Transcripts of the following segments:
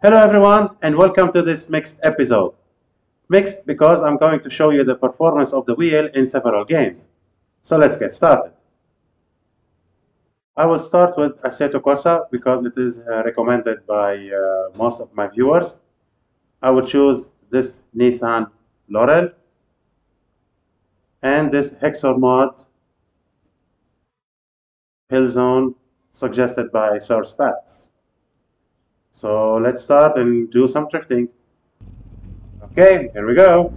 Hello everyone and welcome to this mixed episode. Mixed because I'm going to show you the performance of the wheel in several games. So let's get started. I will start with Assetto Corsa because it is recommended by most of my viewers. I will choose this Nissan Laurel and this Hexormod Hillzone suggested by SourcePats. So let's start and do some drifting. Okay, here we go.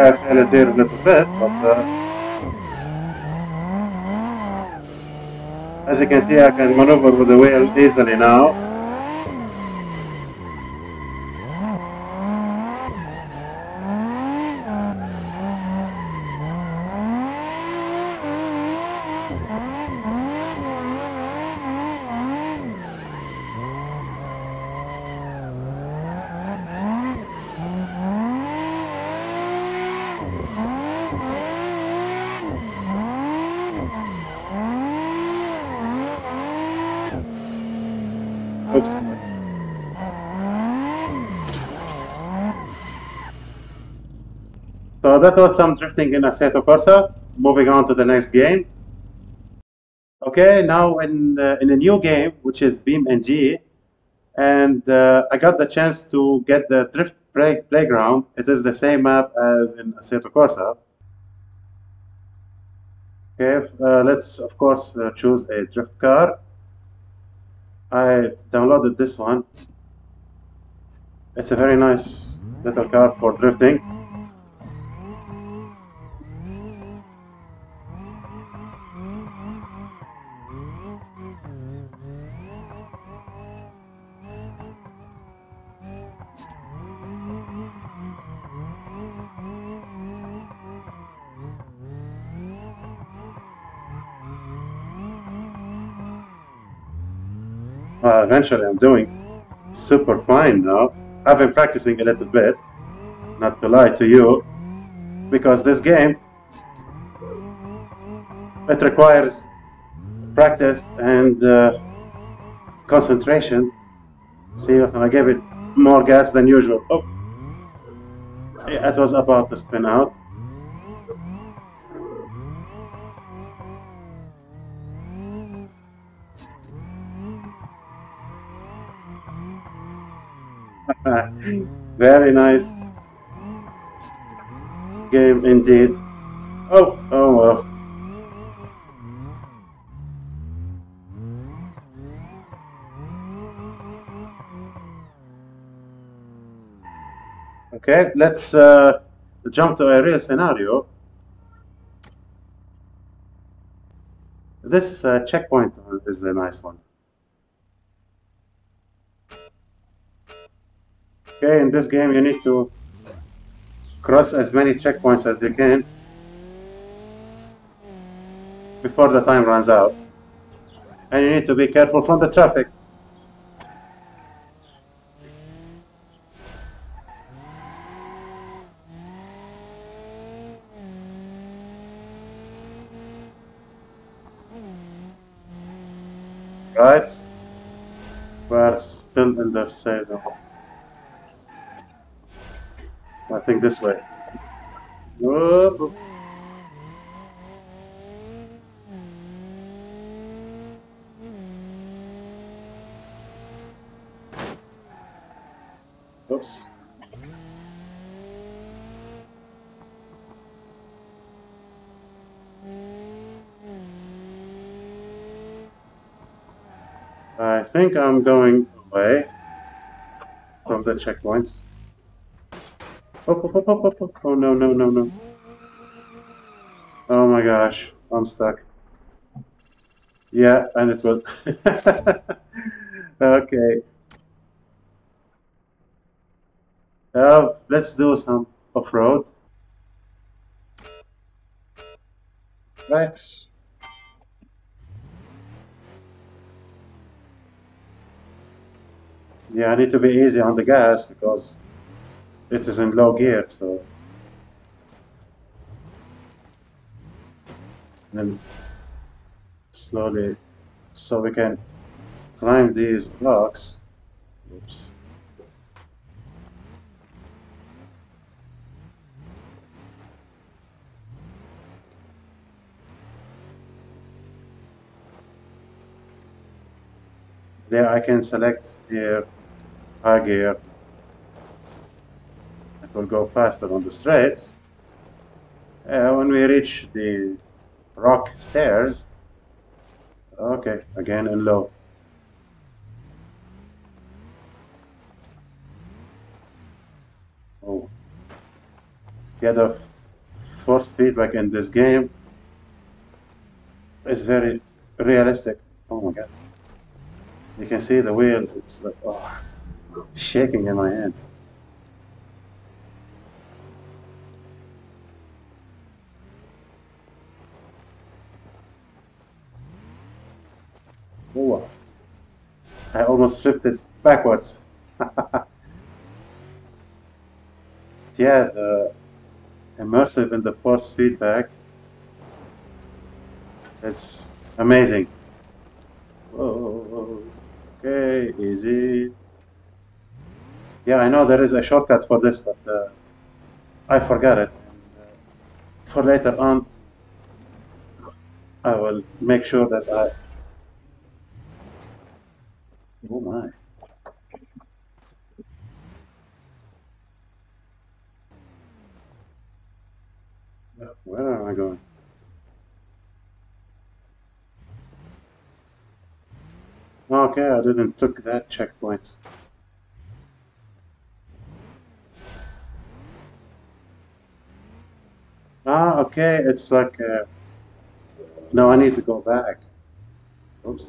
I fell it here a little bit, but as you can see, I can maneuver with the wheel easily now. So that was some drifting in Assetto Corsa. Moving on to the next game. Okay, now in a new game, which is BeamNG, and I got the chance to get the Drift Playground. It is the same map as in Assetto Corsa. Okay, let's of course choose a drift car. I downloaded this one. It's a very nice little car for drifting. Eventually I'm doing super fine now. I've been practicing a little bit, not to lie to you, because this game, it requires practice and concentration. See, I gave it more gas than usual. Oh, yeah, it was about to spin out. Very nice game indeed. Oh, oh well. Okay, let's jump to a real scenario. This checkpoint is a nice one. Okay, in this game you need to cross as many checkpoints as you can before the time runs out. And you need to be careful from the traffic. Right? We're still in the safe zone. I think this way. Whoa. Oops. I think I'm going away from the checkpoints. Up, up, up, up, up, up. Oh, no, no, no, no. Oh my gosh, I'm stuck. Yeah, and it will. Okay. Let's do some off-road. Tracks. Yeah, I need to be easy on the gas because it is in low gear, so. And then slowly, so we can climb these blocks. Oops. There I can select here high gear. It will go faster on the straights. When we reach the rock stairs, okay, again in low. Oh, yeah, the force feedback in this game is very realistic. Oh my god. You can see the wheel, it's like, oh, shaking in my hands. Oh, wow. I almost flipped it backwards. Yeah, the immersive and the force feedback, it's amazing. Whoa. Okay, easy. Yeah, I know there is a shortcut for this, but I forgot it. And, for later on, I will make sure that I... Oh my. Where am I going? Okay, I didn't took that checkpoint. Ah, okay, it's like... No, I need to go back. Oops.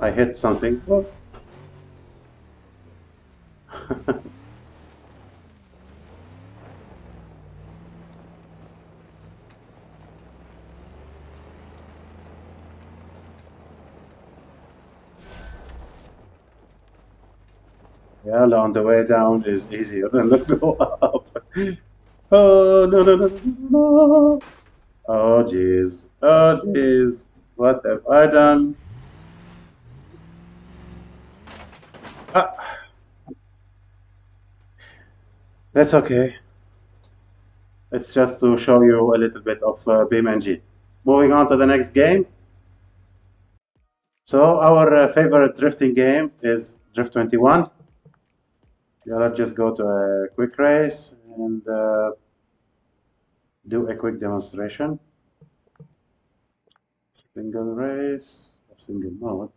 I hit something. Yeah, on the way down is easier than the go up. Oh, no, no, no, no. Oh, jeez. Oh, jeez. What have I done? Ah. That's okay. It's just to show you a little bit of BeamNG. Moving on to the next game. So, our favorite drifting game is Drift 21. Yeah, let's just go to a quick race and do a quick demonstration. Single race, single mode.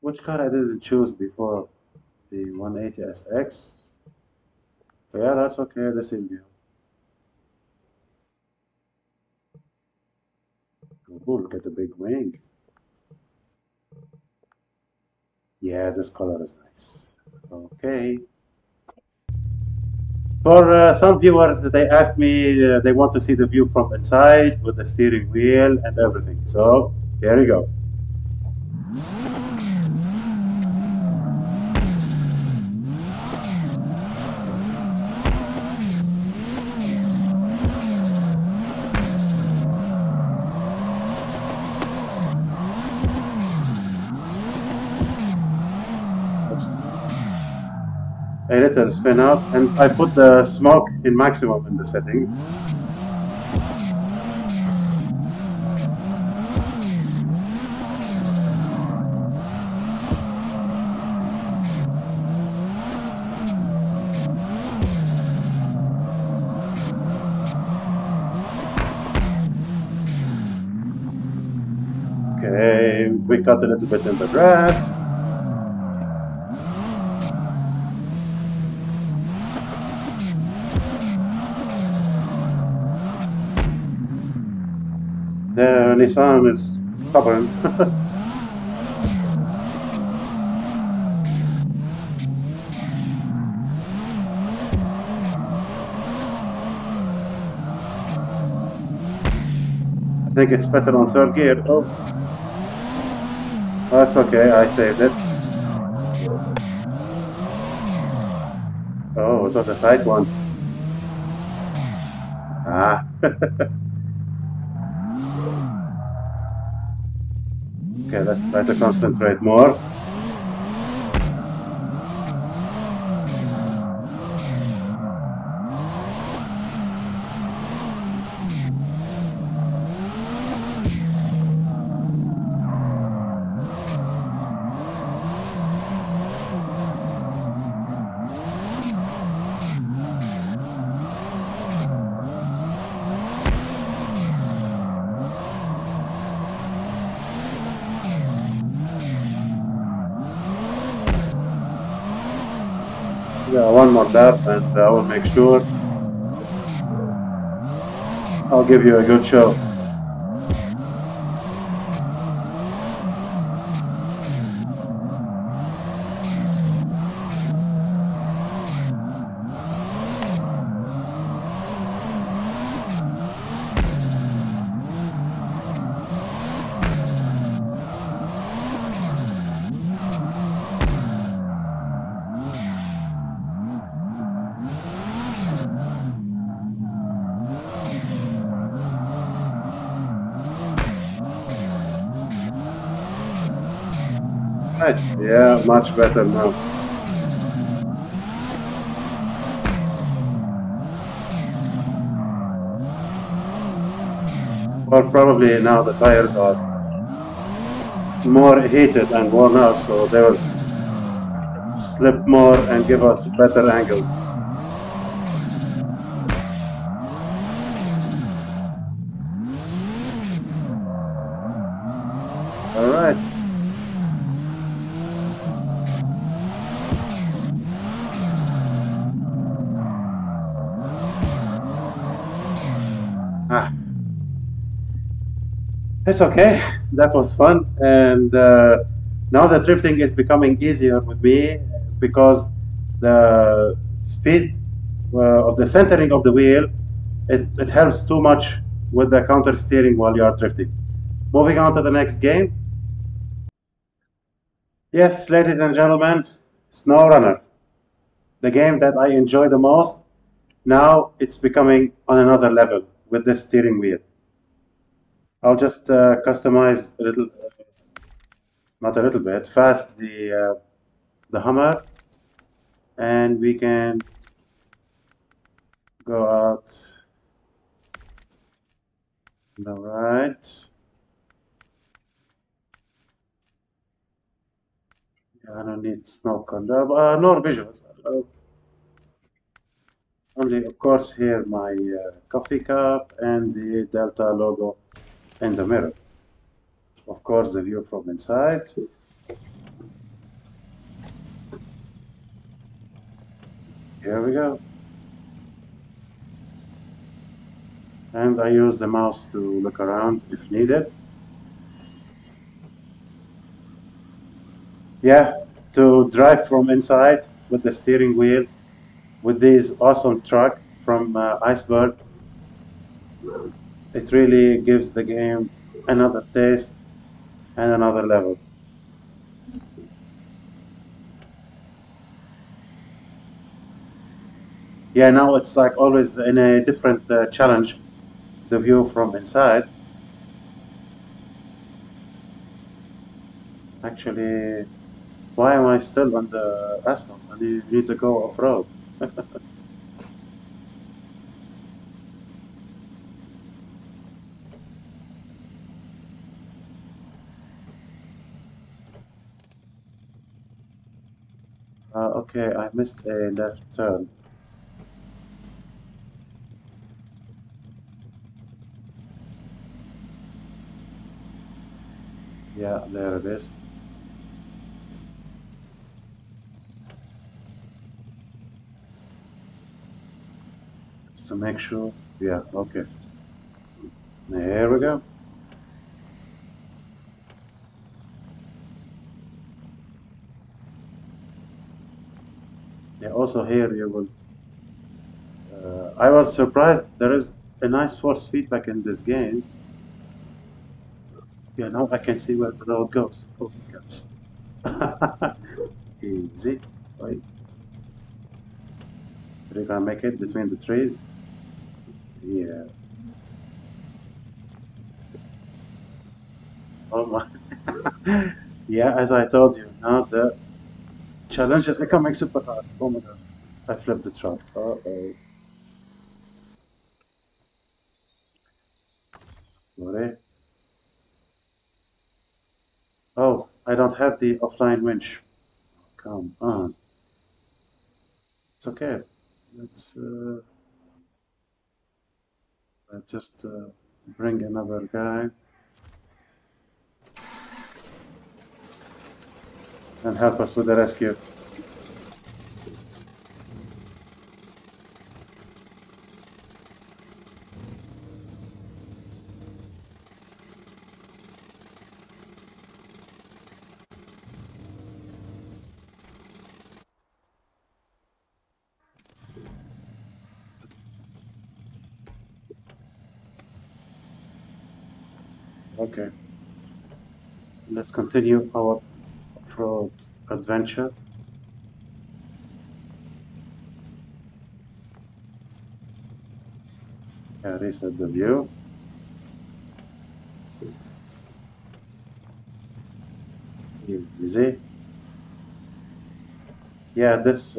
Which car I didn't choose before? The 180SX. Yeah, that's okay, the same view. Oh, look at the big wing. Yeah, this color is nice. Okay. For some viewers, they asked me they want to see the view from inside with the steering wheel and everything. So, here we go. A little spin out, and I put the smoke in maximum in the settings. Okay, we cut a little bit in the grass. The Nissan is stubborn. I think it's better on third gear. Oh, that's okay, I saved it. Oh, it was a tight one. Ah. Okay, let's try to concentrate more. One more lap and I will make sure I'll give you a good show. Yeah, much better now. Well, probably now the tires are more heated and worn out, so they will slip more and give us better angles. All right. It's okay, that was fun, and now the drifting is becoming easier with me because the speed of the centering of the wheel, it helps too much with the counter steering while you are drifting. Moving on to the next game. Yes, ladies and gentlemen, SnowRunner, the game that I enjoy the most. Now it's becoming on another level with this steering wheel. I'll just customize a little, not a little bit, fast the Hummer, and we can go out to the right. I don't need snow control, no visuals. Only, of course, here my coffee cup and the Delta logo in the mirror. Of course, the view from inside. Here we go. And I use the mouse to look around if needed. Yeah, to drive from inside with the steering wheel with this awesome truck from Iceberg. It really gives the game another taste and another level. Yeah, now it's like always in a different challenge, the view from inside. Actually, why am I still on the asphalt? I need to go off-road. Okay, I missed a left turn. Yeah, there it is. Just to make sure. Yeah, okay. There we go. also here you will. I was surprised there is a nice force feedback in this game. Yeah, now I can see where the road goes. Oh my gosh. Easy. Right. We're gonna make it between the trees. Yeah. Oh my. Yeah, as I told you, now the challenges are coming super hard. Oh my god. I flipped the truck. Uh-oh. What? Oh, I don't have the offline winch. Come on. It's okay. Let's just bring another guy and help us with the rescue. Okay, let's continue our off-road adventure. Yeah, reset the view. Easy. Yeah, this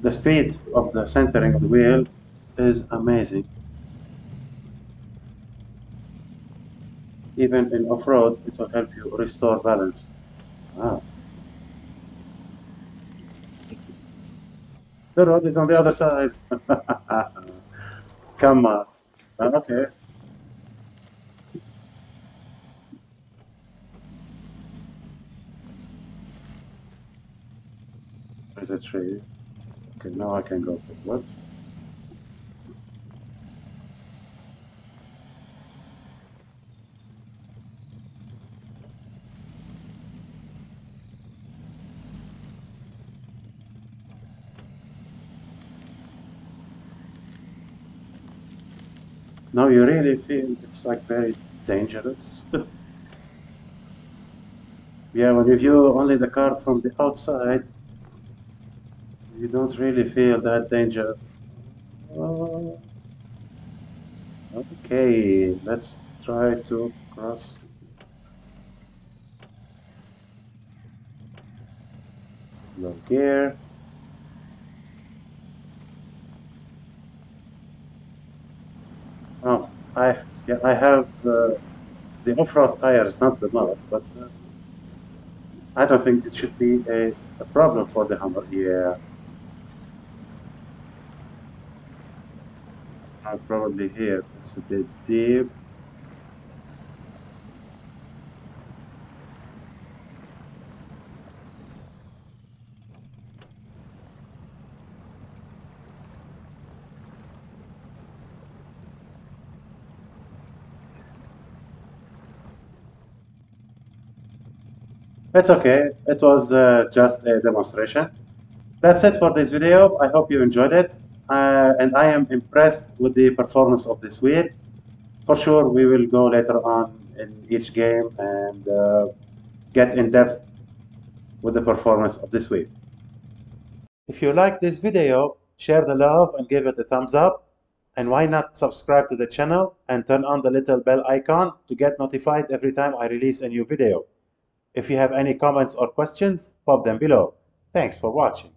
the speed of the centering of the wheel is amazing. Even in off-road, it will help you restore balance. Ah. The road is on the other side. Come on. Okay. There's a tree. Okay, now I can go forward. Now you really feel it's like very dangerous. Yeah, when you view only the car from the outside, you don't really feel that danger. Oh. Okay, let's try to cross. Look here. I have the off-road tires, not the mud, but I don't think it should be a problem for the Hummer. Yeah, I'm probably here. It's a bit deep. It's okay, it was just a demonstration. That's it for this video. I hope you enjoyed it. And I am impressed with the performance of this wheel. For sure, we will go later on in each game and get in depth with the performance of this wheel. If you like this video, share the love and give it a thumbs up. And why not subscribe to the channel and turn on the little bell icon to get notified every time I release a new video. If you have any comments or questions, pop them below. Thanks for watching.